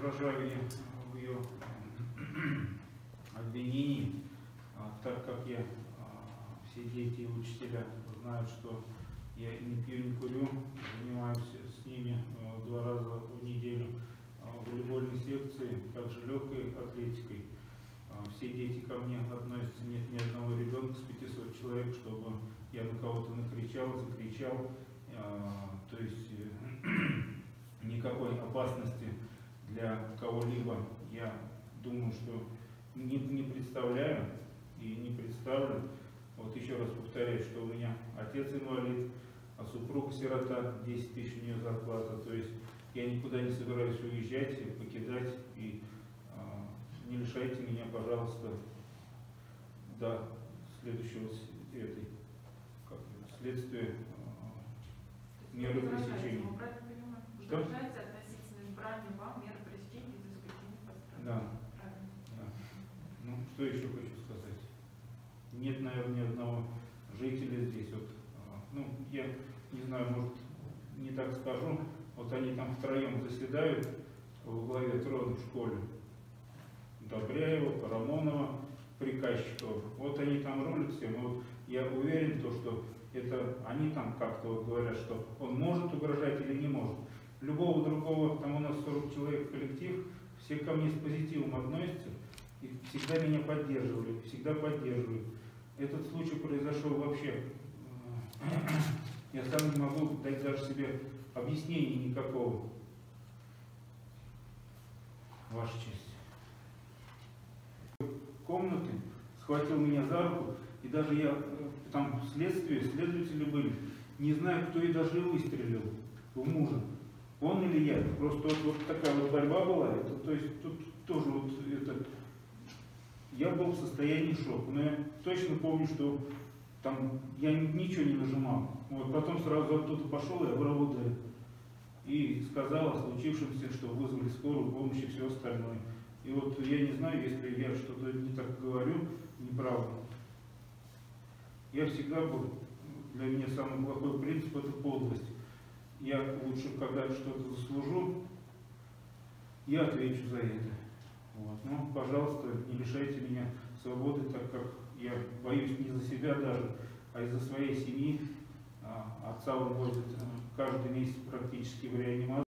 возражали в ее обвинении, так как я, все дети и учителя знают, что я не пью, не курю, занимаюсь с ними 2 раза в неделю волейбольной секции, также легкой атлетикой. Все дети ко мне относятся, нет ни одного ребенка с 500 человек, чтобы я на кого-то накричал, закричал. То есть никакой опасности для кого-либо, я думаю, что не представляю и не представлю. Вот еще раз повторяю, что у меня отец инвалид, а супруга сирота, 10 тысяч у нее зарплата. То есть я никуда не собираюсь уезжать, покидать, и не лишайте меня, пожалуйста, до следующего следствия меры пресечения. Что? Относительно избрания вам меры пресечения и исключения подстраховки. Да. Да. Ну, что еще хочу сказать? Нет, наверное, ни одного жителя здесь. Вот, ну, я не знаю, может, не так скажу. Вот они там втроем заседают во главе трона в школе. Добряева, Парамонова, Приказчикова. Вот они там рулят всем. Вот я уверен, что это они там как-то вот говорят, что он может угрожать или не может. Любого другого, там у нас 40 человек коллектив, все ко мне с позитивом относятся и всегда меня поддерживали, всегда поддерживают. Этот случай произошел вообще, я сам не могу дать даже себе объяснения никакого. Ваша честь. Комнаты, схватил меня за руку, и даже я, там следователи были, не знаю, кто и даже выстрелил в мужа. Он или я? Просто вот такая вот борьба была. Это, то есть тут тоже вот это... Я был в состоянии шока, но я точно помню, что там я ничего не нажимал. Вот, потом сразу оттуда пошел и обработал. И сказал о случившемся, что вызвали скорую помощь и все остальное. И вот я не знаю, если я что-то не так говорю, неправда. Я всегда был, для меня самый плохой принцип — это подлость. Я лучше, когда что-то заслужу, я отвечу за это. Вот. Ну, пожалуйста, не лишайте меня свободы, так как я боюсь не за себя даже, а из-за своей семьи. Отца он возит каждый месяц практически в реанимацию.